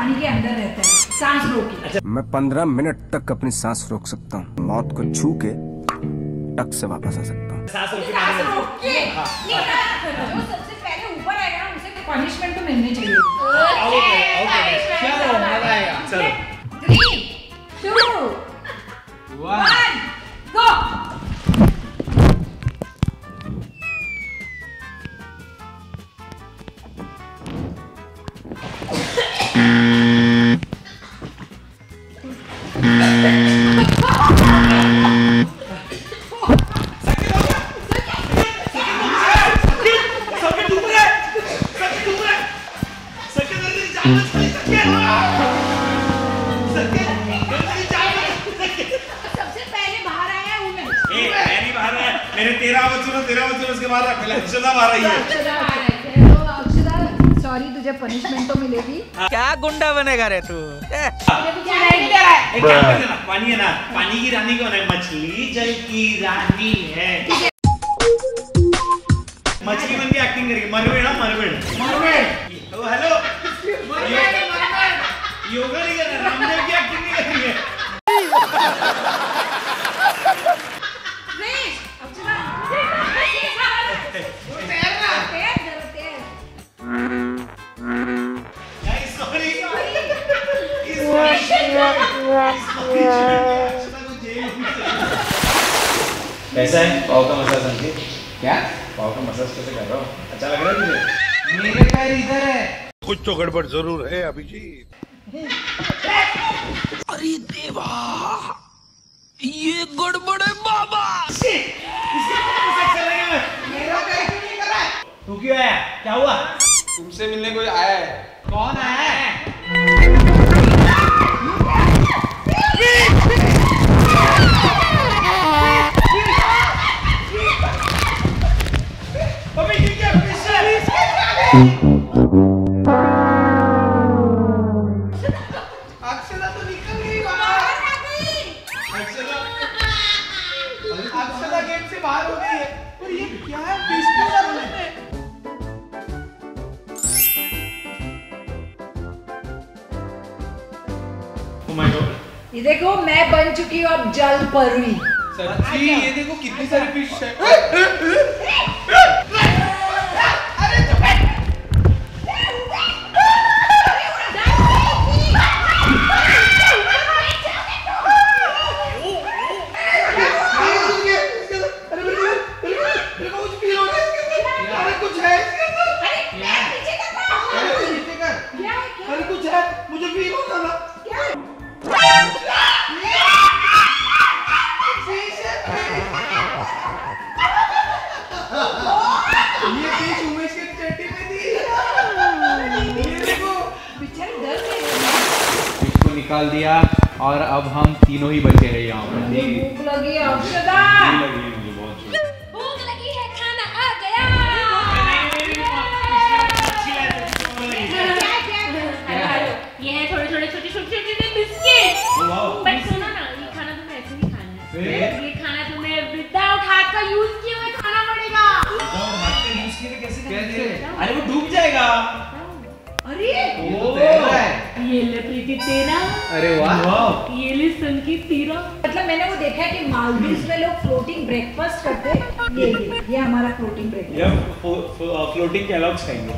पानी के अंदर रहता है, सांस रोकी। मैं 15 मिनट तक अपनी सांस रोक सकता हूँ, मौत को छू के टक से वापस आ सकता हूँ। सबसे पहले ऊपर आएगा ना उसे पनिशमेंट तो मिलनी चाहिए। 3, 2, 1 go। मैंने 13 बच्चों उसके मारा, पहले अक्षदा मारा ही है। तो अक्षदा सॉरी, तुझे पनिशमेंट तो मिलेगी। क्या गुंडा बनेगा रे तू? पानी है ना, पानी की रानी कौन है? मछली, जल की रानी है। मछली बन के एक्टिंग करेगी। मरवेड़ ना, मरवेड़। ओ हेलो, योगा नहीं कर रहा, रामदेव की एक्टिंग नहीं कर रही है। कैसा है पाव का मसाज? संकेत क्या पाव का मसाज कैसे कर रहा हूँ? अच्छा लग रहा है तुझे? मेरे पैर इधर है, कुछ तो गड़बड़ जरूर है अभिजीत। अरे देवा, ये गड़बड़ है बाबा। तू क्यों आया? क्या हुआ? तुमसे मिलने कोई आया है। कौन आया है? ये देखो, मैं बन चुकी हूँ अब जल परी। सच्ची ये देखो कितनी सारी फिश है। अरे चुप है। निकाल दिया और अब हम तीनों ही बचे हैं यहाँ पर। भूख लगी है अक्षदा। मुझे बहुत भूख लगी है, खाना आ गया। ये है थोड़े-थोड़े छोटे-छोटे बिस्किट। बट सुनो ना, ये खाना तुम्हें ऐसे नहीं खाना है। ये खाना तुम्हें विदाउट हाथ का यूज किए हुए खाना पड़ेगा। कैसे? अरे वो डूब जाएगा। ये ले प्रीति तेरा। अरे वाह, ये ले संकेत तेरा। मतलब मैंने वो देखा है कि मालदीव में लोग फ्लोटिंग ब्रेकफास्ट करते हैं। ये हमारा फ्लोटिंग ब्रेकफास्ट। फ्लोटिंग कैलॉग्स खाएंगे।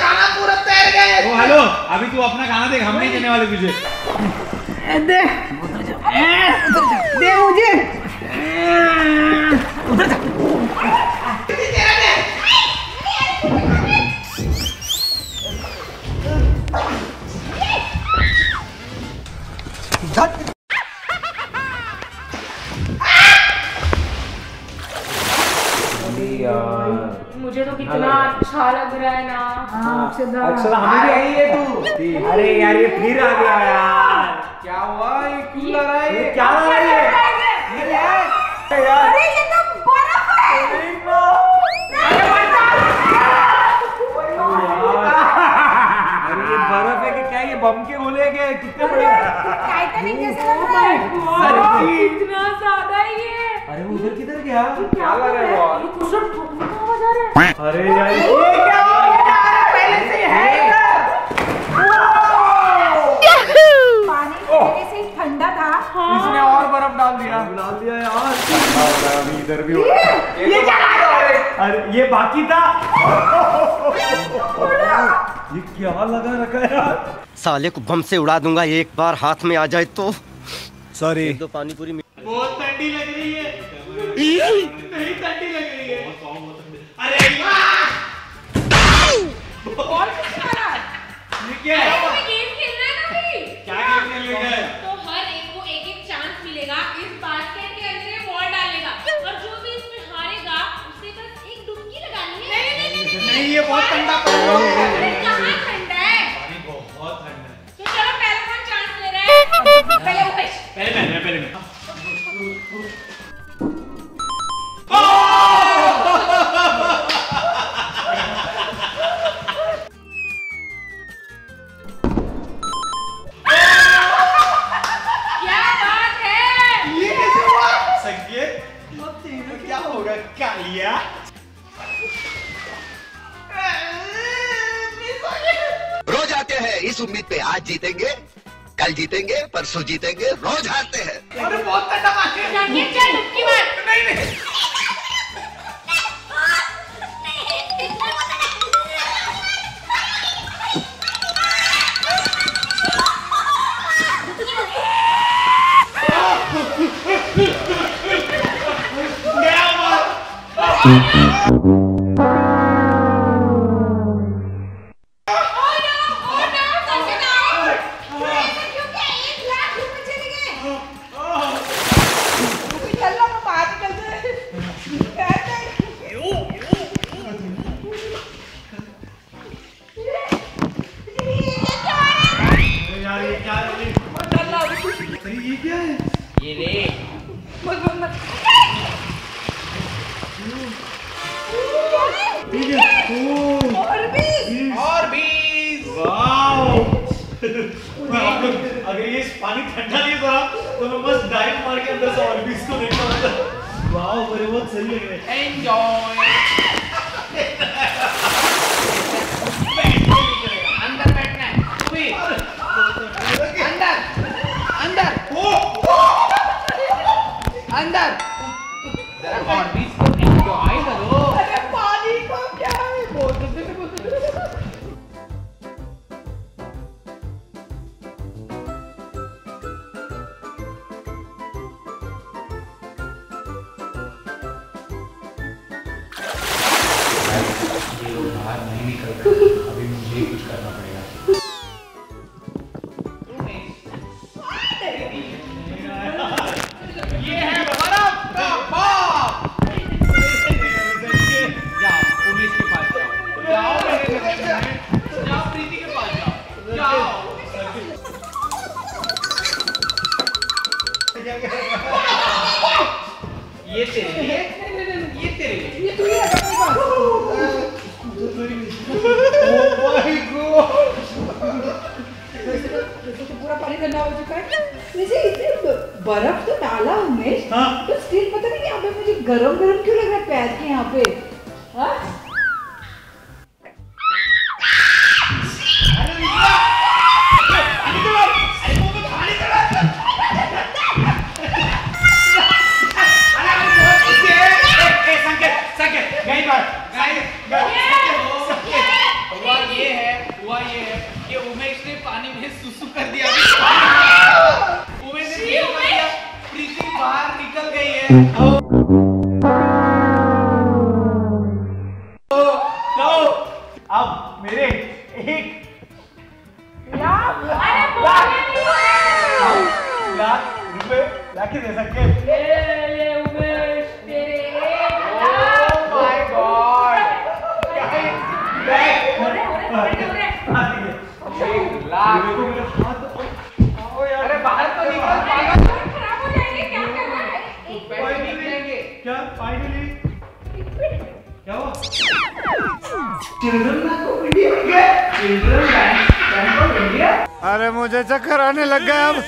खाना पूरा तैर गया। ओ हेलो, अभी तू अपना खाना देख, हम नहीं देने वाले तुझे। दे मुझे। उधर जा। मुझे तो कितना अच्छा लग रहा है ना। अक्षदा हमें भी आई है तू। अरे यार ये फिर आ गया यार। क्या हुआ? ये क्यों लग रहा है? क्या लग रहा है ये यार? अरे ये तो बर्फ है। अरे बर्फ है कि क्या? ये बम के गोले कितने बड़े टाइटैनिक जैसे लग रहा है, इतना ज्यादा ये। अरे उधर किधर गया, क्या लग रहा है ये कुछ आवाज आ रहा है। अरे यार ये क्या हो गया, पहले से है इधर पानी पहले से ठंडा था, इसने और बर्फ डाल दिया यार। इधर भी हो रहा है, ये क्या हो रहा है। अरे ये बाकी था, ये क्या लगा रखा है यार। साले को बम से उड़ा दूंगा एक बार हाथ में आ जाए तो। सॉरी दो पानी पूरी बहुत ठंडी लग रही है, नहीं ठंडी लग रही है। अरे ये क्या है, गेम खेल रहे हैं ना भाई। क्या गेम खेलेंगे तो हर एक को एक-एक चांस मिलेगा। इस बास्केट के अंदर बॉल डालेगा और जो भी इसमें हारेगा उसे बस एक डुबकी लगानी है। नहीं ये बहुत ठंडा पड़ रहा है, इस उम्मीद पे आज जीतेंगे कल जीतेंगे परसों जीतेंगे, रोज हारते हैं। अरे बहुत ठंडा पानी है, डुबकी मार। नहीं नहीं अगर ये पानी ठंडा नहीं था तो मैं बस डाइव मार के अंदर से और भी इसको देखता था। वाओ बड़े बहुत सही लग रहे हैं, एंजॉय। अंदर बैठना है, अंदर अंदर अंदर जरा और भी इसको एंजॉय करो। अरे पानी को क्या है, बहुत नहीं निकल रहा, अभी मुझे कुछ करना पड़ेगा। ये है बर्फ का बाप। जाओ उमेश के पास जाओ, जाओ प्रीति के पास जाओ, जाओ। ये तेरे लिए, ये तेरे लिए, ये तू ही बर्फ तो डाला उमेश, हाँ? तो स्टील पता नहीं यहाँ पे मुझे गरम गरम क्यों लग रहा है पैर के यहाँ पे। हाँ? Children Bank of India. अरे मुझे चक्कर आने लग गया अब।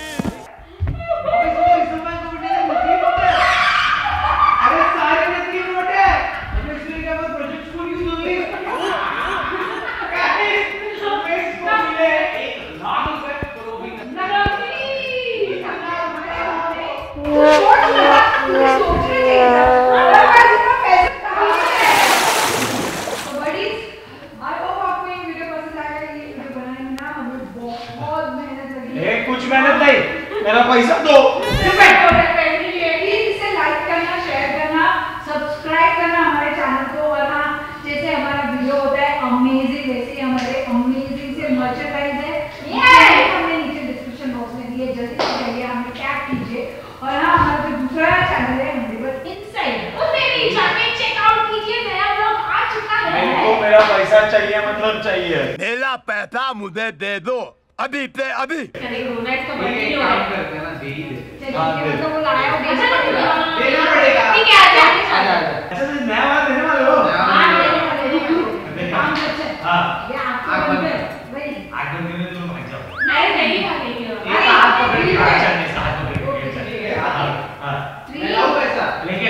मुझे दे दो अभी पे अभी। रोनेट तो नहीं करते ना, दे ही दे। तो वो लाया हो गया, देना पड़ेगा। ठीक है आ जा। अच्छा तो मैं बात देने वाला हूं। हां ये आपको भाई आगे देने तो भाग जाओ। नहीं नहीं भागेंगे, ये हाथ पकड़ के चलने साथ में ठीक है। हां ले लो पैसा लेके